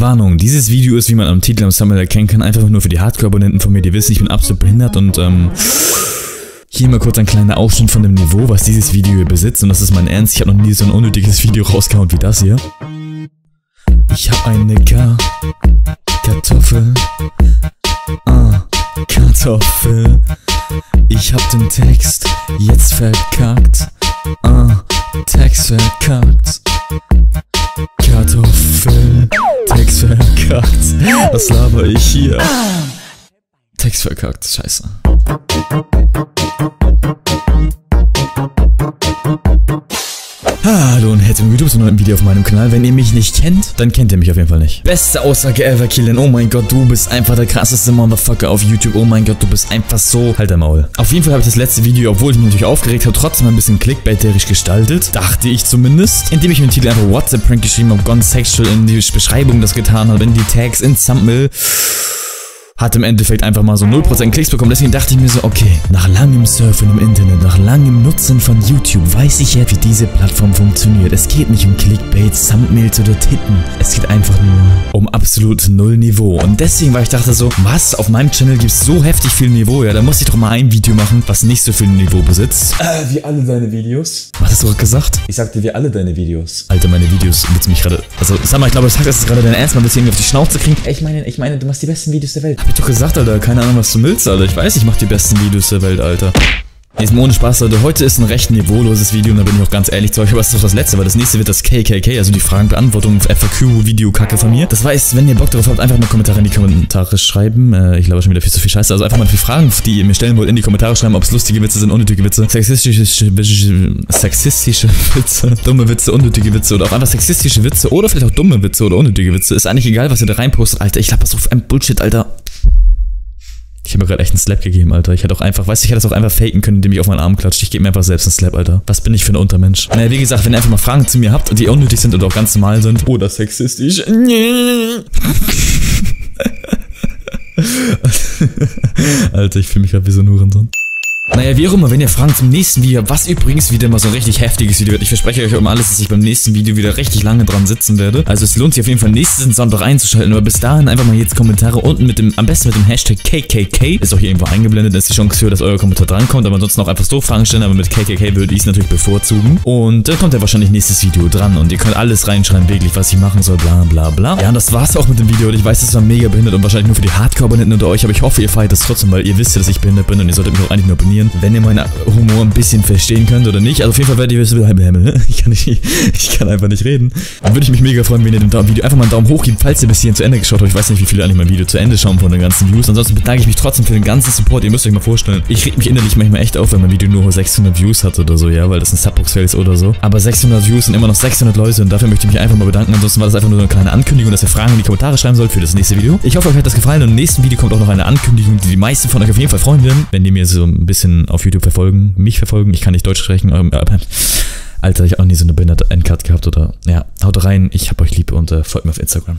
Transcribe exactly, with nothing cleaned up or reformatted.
Warnung, dieses Video ist, wie man am Titel am Thumbnail erkennen kann, einfach nur für die Hardcore-Abonnenten von mir, die wissen, ich bin absolut behindert und ähm... hier mal kurz ein kleiner Aufschnitt von dem Niveau, was dieses Video hier besitzt, und das ist mein Ernst, ich habe noch nie so ein unnötiges Video rausgehauen wie das hier. Ich hab eine Ka... Kartoffel... Ah... Kartoffel... Ich hab den Text jetzt verkackt... Ah... Text verkackt... Kartoffel... Text verkackt... Was laber ich hier? Text verkackt, scheiße. Hallo und herzlich willkommen YouTube zu einem neuen Video auf meinem Kanal. Wenn ihr mich nicht kennt, dann kennt ihr mich auf jeden Fall nicht. Beste Aussage ever, Kilian. Oh mein Gott, du bist einfach der krasseste Motherfucker auf YouTube. Oh mein Gott, du bist einfach so... Halt dein Maul. Auf jeden Fall habe ich das letzte Video, obwohl ich mich natürlich aufgeregt habe, trotzdem ein bisschen clickbaiterisch gestaltet. Dachte ich zumindest. Indem ich mit dem Titel einfach WhatsApp-Prank geschrieben habe, gone sexual in die Beschreibung das getan habe, in die Tags, in Thumbnail. Hat im Endeffekt einfach mal so null Prozent Klicks bekommen, deswegen dachte ich mir so, okay, nach langem Surfen im Internet, nach langem Nutzen von YouTube, weiß ich jetzt, wie diese Plattform funktioniert. Es geht nicht um Clickbait, Thumbnails oder Titten. Es geht einfach nur um absolut null Niveau. Und deswegen, weil ich dachte so, was, auf meinem Channel gibt es so heftig viel Niveau, ja, da muss ich doch mal ein Video machen, was nicht so viel Niveau besitzt. Äh, wie alle deine Videos. Was hast du gerade gesagt? Ich sagte, wie alle deine Videos. Alter, meine Videos, willst du mich gerade, also, sag mal, ich glaube, ich sag, das ist gerade dein Ernst, mal ein bisschen auf die Schnauze kriegen. Ich meine, ich meine, du machst die besten Videos der Welt. Hab ich doch gesagt, Alter, keine Ahnung, was du willst, Alter. Ich weiß, ich mach die besten Videos der Welt, Alter. Jetzt mal ohne Spaß, Leute. Heute ist ein recht niveauloses Video und da bin ich auch ganz ehrlich zu euch, aber es ist doch das letzte, weil das nächste wird das K K K, also die Fragenbeantwortung, F A Q-Video-Kacke von mir. Das heißt, wenn ihr Bock darauf habt, einfach mal Kommentare in die Kommentare schreiben. Äh, ich glaube schon wieder viel zu viel Scheiße. Also einfach mal für Fragen, die ihr mir stellen wollt, in die Kommentare schreiben, ob es lustige Witze sind, unnötige Witze, sexistische, sexistische Witze, dumme Witze, unnötige Witze oder auch einfach sexistische Witze oder vielleicht auch dumme Witze oder unnötige Witze. Ist eigentlich egal, was ihr da reinpostet, Alter. Ich hab das auf einem Bullshit, Alter. Ich habe mir gerade echt einen Slap gegeben, Alter. Ich hätte auch einfach, weißt du, ich hätte das auch einfach faken können, indem ich auf meinen Arm klatscht. Ich gebe mir einfach selbst einen Slap, Alter. Was bin ich für ein Untermensch? Naja, wie gesagt, wenn ihr einfach mal Fragen zu mir habt, die unnötig sind oder auch ganz normal sind. Oder sexistisch. Alter, ich fühle mich gerade wie so ein Hurensohn. Naja, wie auch immer, wenn ihr Fragen zum nächsten Video habt, was übrigens wieder mal so ein richtig heftiges Video wird. Ich verspreche euch um alles, dass ich beim nächsten Video wieder richtig lange dran sitzen werde. Also es lohnt sich auf jeden Fall nächsten Sonntag einzuschalten, aber bis dahin einfach mal jetzt Kommentare unten mit dem, am besten mit dem Hashtag K K K. Ist auch hier irgendwo eingeblendet, da ist die Chance für, dass euer Kommentar drankommt, aber ansonsten auch einfach so Fragen stellen, aber mit K K K würde ich es natürlich bevorzugen. Und dann kommt ja wahrscheinlich nächstes Video dran und ihr könnt alles reinschreiben, wirklich, was ich machen soll, bla bla bla. Ja, und das war's auch mit dem Video und ich weiß, das war mega behindert und wahrscheinlich nur für die Hardcore-Abonnenten unter euch, aber ich hoffe, ihr feiert das trotzdem, weil ihr wisst ja, dass ich behindert bin und ihr solltet mich auch eigentlich nur abonnieren, wenn ihr meinen Humor ein bisschen verstehen könnt oder nicht. Also auf jeden Fall werdet ihr wissen, ich kann, nicht, ich kann einfach nicht reden. Dann würde ich mich mega freuen, wenn ihr dem Video einfach mal einen Daumen hoch gebt, falls ihr bis hierhin zu Ende geschaut habt. Ich weiß nicht, wie viele eigentlich mein Video zu Ende schauen von den ganzen Views. Ansonsten bedanke ich mich trotzdem für den ganzen Support. Ihr müsst euch mal vorstellen, ich reg mich innerlich manchmal echt auf, wenn mein Video nur sechshundert Views hat oder so, ja, weil das ein Subbox-Fail ist oder so. Aber sechshundert Views sind immer noch sechshundert Leute und dafür möchte ich mich einfach mal bedanken. Ansonsten war das einfach nur eine kleine Ankündigung, dass ihr Fragen in die Kommentare schreiben sollt für das nächste Video. Ich hoffe, euch hat das gefallen und im nächsten Video kommt auch noch eine Ankündigung, die die meisten von euch auf jeden Fall freuen werden, wenn ihr mir so ein bisschen auf YouTube verfolgen, mich verfolgen, ich kann nicht Deutsch sprechen, aber Alter, ich habe auch nie so eine behinderte Endcard gehabt oder, ja, haut rein, ich hab euch lieb und äh, folgt mir auf Instagram.